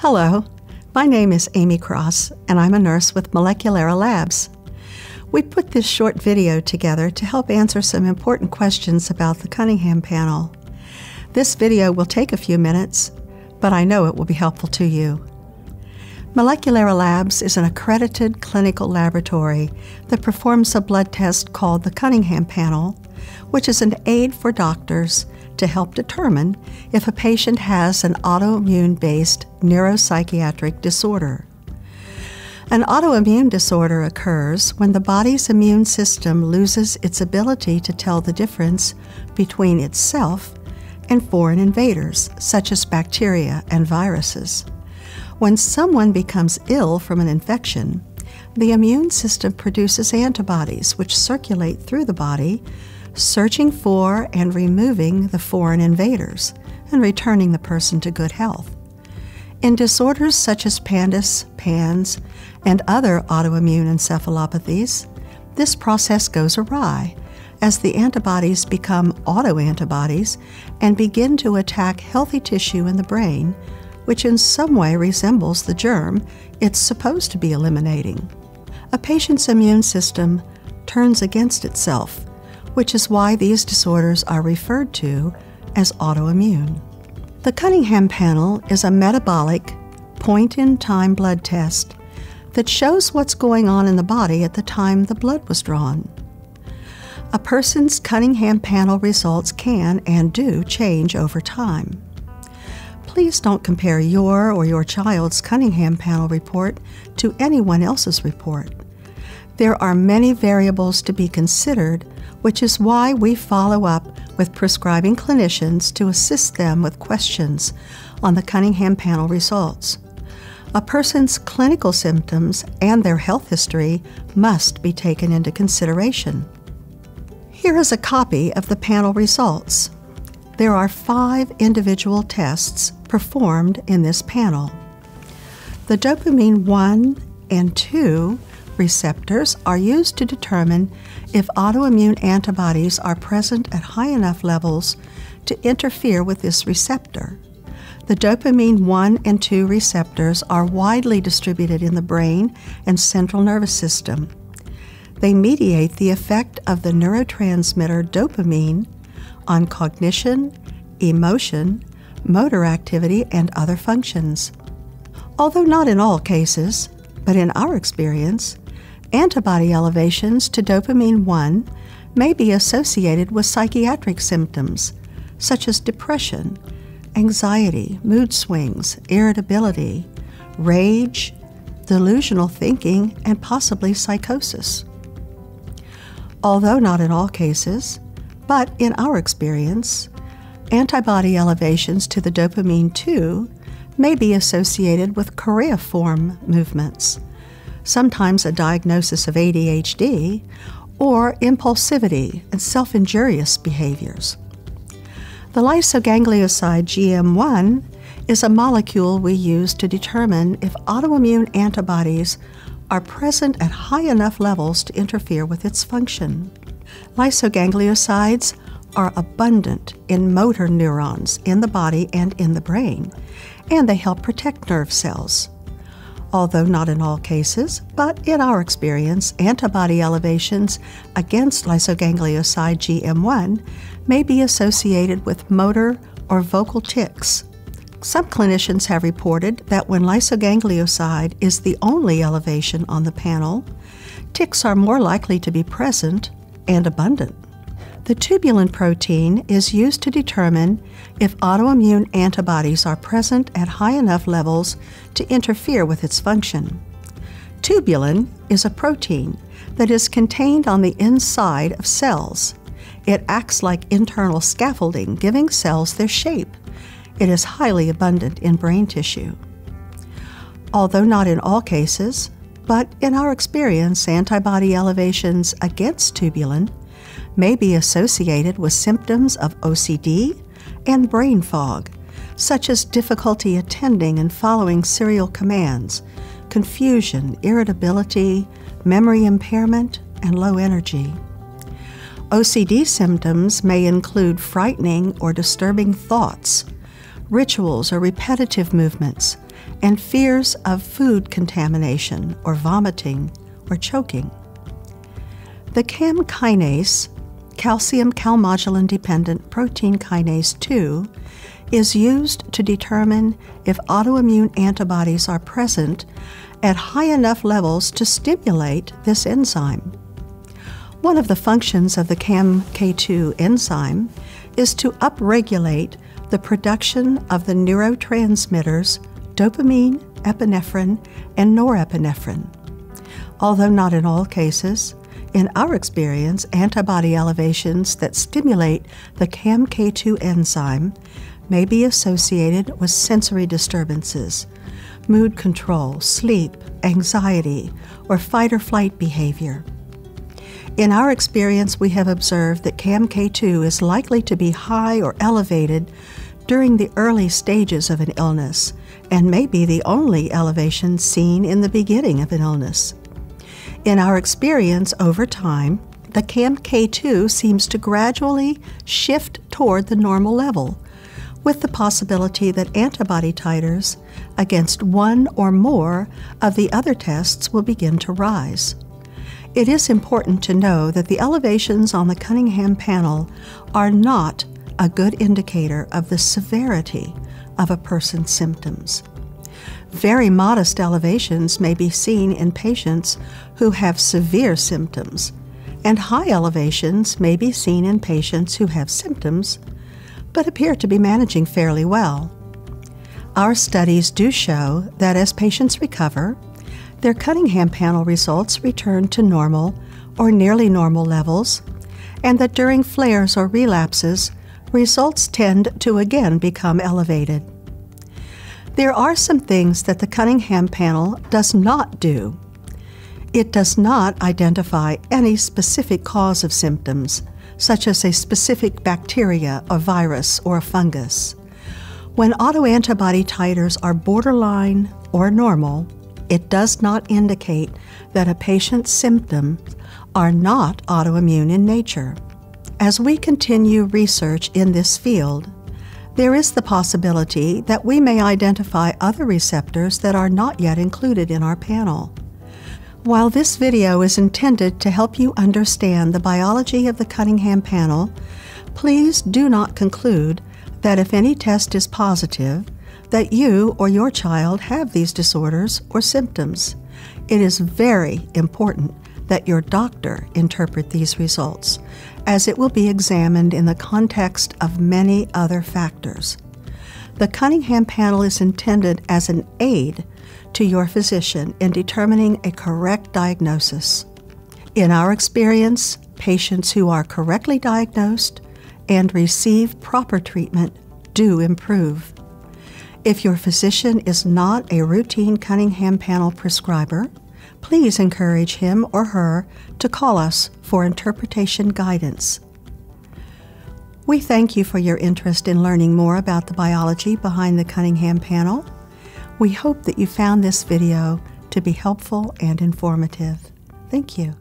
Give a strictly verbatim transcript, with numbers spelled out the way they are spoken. Hello, my name is Amy Cross, and I'm a nurse with Moleculara Labs. We put this short video together to help answer some important questions about the Cunningham Panel. This video will take a few minutes, but I know it will be helpful to you. Moleculara Labs is an accredited clinical laboratory that performs a blood test called the Cunningham Panel, which is an aid for doctors to help determine if a patient has an autoimmune-based neuropsychiatric disorder. An autoimmune disorder occurs when the body's immune system loses its ability to tell the difference between itself and foreign invaders, such as bacteria and viruses. When someone becomes ill from an infection, the immune system produces antibodies which circulate through the body, searching for and removing the foreign invaders and returning the person to good health. In disorders such as PANDAS, PANS, and other autoimmune encephalopathies, this process goes awry as the antibodies become autoantibodies and begin to attack healthy tissue in the brain, which in some way resembles the germ it's supposed to be eliminating. A patient's immune system turns against itself, which is why these disorders are referred to as autoimmune. The Cunningham Panel is a metabolic, point-in-time blood test that shows what's going on in the body at the time the blood was drawn. A person's Cunningham Panel results can and do change over time. Please don't compare your or your child's Cunningham Panel report to anyone else's report. There are many variables to be considered, which is why we follow up with prescribing clinicians to assist them with questions on the Cunningham Panel results. A person's clinical symptoms and their health history must be taken into consideration. Here is a copy of the panel results. There are five individual tests performed in this panel. The dopamine one and two receptors are used to determine if autoimmune antibodies are present at high enough levels to interfere with this receptor. The dopamine one and two receptors are widely distributed in the brain and central nervous system. They mediate the effect of the neurotransmitter dopamine on cognition, emotion, motor activity, and other functions. Although not in all cases, but in our experience, antibody elevations to dopamine one may be associated with psychiatric symptoms such as depression, anxiety, mood swings, irritability, rage, delusional thinking, and possibly psychosis. Although not in all cases, but in our experience, antibody elevations to the dopamine two may be associated with choreiform movements, sometimes a diagnosis of A D H D, or impulsivity and self-injurious behaviors. The lysoganglioside G M one is a molecule we use to determine if autoimmune antibodies are present at high enough levels to interfere with its function. Lysogangliosides are abundant in motor neurons in the body and in the brain, and they help protect nerve cells. Although not in all cases, but in our experience, antibody elevations against lysoganglioside G M one may be associated with motor or vocal tics. Some clinicians have reported that when lysoganglioside is the only elevation on the panel, tics are more likely to be present and abundant. The tubulin protein is used to determine if autoimmune antibodies are present at high enough levels to interfere with its function. Tubulin is a protein that is contained on the inside of cells. It acts like internal scaffolding, giving cells their shape. It is highly abundant in brain tissue. Although not in all cases, but in our experience, antibody elevations against tubulin may be associated with symptoms of O C D and brain fog, such as difficulty attending and following serial commands, confusion, irritability, memory impairment, and low energy. O C D symptoms may include frightening or disturbing thoughts, rituals or repetitive movements, and fears of food contamination or vomiting or choking. The CAM kinase, calcium calmodulin-dependent protein kinase two, is used to determine if autoimmune antibodies are present at high enough levels to stimulate this enzyme. One of the functions of the C A M K two enzyme is to upregulate the production of the neurotransmitters dopamine, epinephrine, and norepinephrine. Although not in all cases, in our experience, antibody elevations that stimulate the C A M K two enzyme may be associated with sensory disturbances, mood control, sleep, anxiety, or fight-or-flight behavior. In our experience, we have observed that C A M K two is likely to be high or elevated during the early stages of an illness and may be the only elevation seen in the beginning of an illness. In our experience, over time, the C A M K two seems to gradually shift toward the normal level, with the possibility that antibody titers against one or more of the other tests will begin to rise. It is important to know that the elevations on the Cunningham panel are not a good indicator of the severity of a person's symptoms. Very modest elevations may be seen in patients who have severe symptoms, and high elevations may be seen in patients who have symptoms but appear to be managing fairly well. Our studies do show that as patients recover, their Cunningham panel results return to normal or nearly normal levels, and that during flares or relapses, results tend to again become elevated. There are some things that the Cunningham panel does not do. It does not identify any specific cause of symptoms, such as a specific bacteria, a virus, or a fungus. When autoantibody titers are borderline or normal, it does not indicate that a patient's symptoms are not autoimmune in nature. As we continue research in this field, there is the possibility that we may identify other receptors that are not yet included in our panel. While this video is intended to help you understand the biology of the Cunningham panel, please do not conclude that if any test is positive, that you or your child have these disorders or symptoms. It is very important that your doctor interpret these results, as it will be examined in the context of many other factors. The Cunningham panel is intended as an aid to your physician in determining a correct diagnosis. In our experience, patients who are correctly diagnosed and receive proper treatment do improve. If your physician is not a routine Cunningham panel prescriber, please encourage him or her to call us for interpretation guidance. We thank you for your interest in learning more about the biology behind the Cunningham panel. We hope that you found this video to be helpful and informative. Thank you.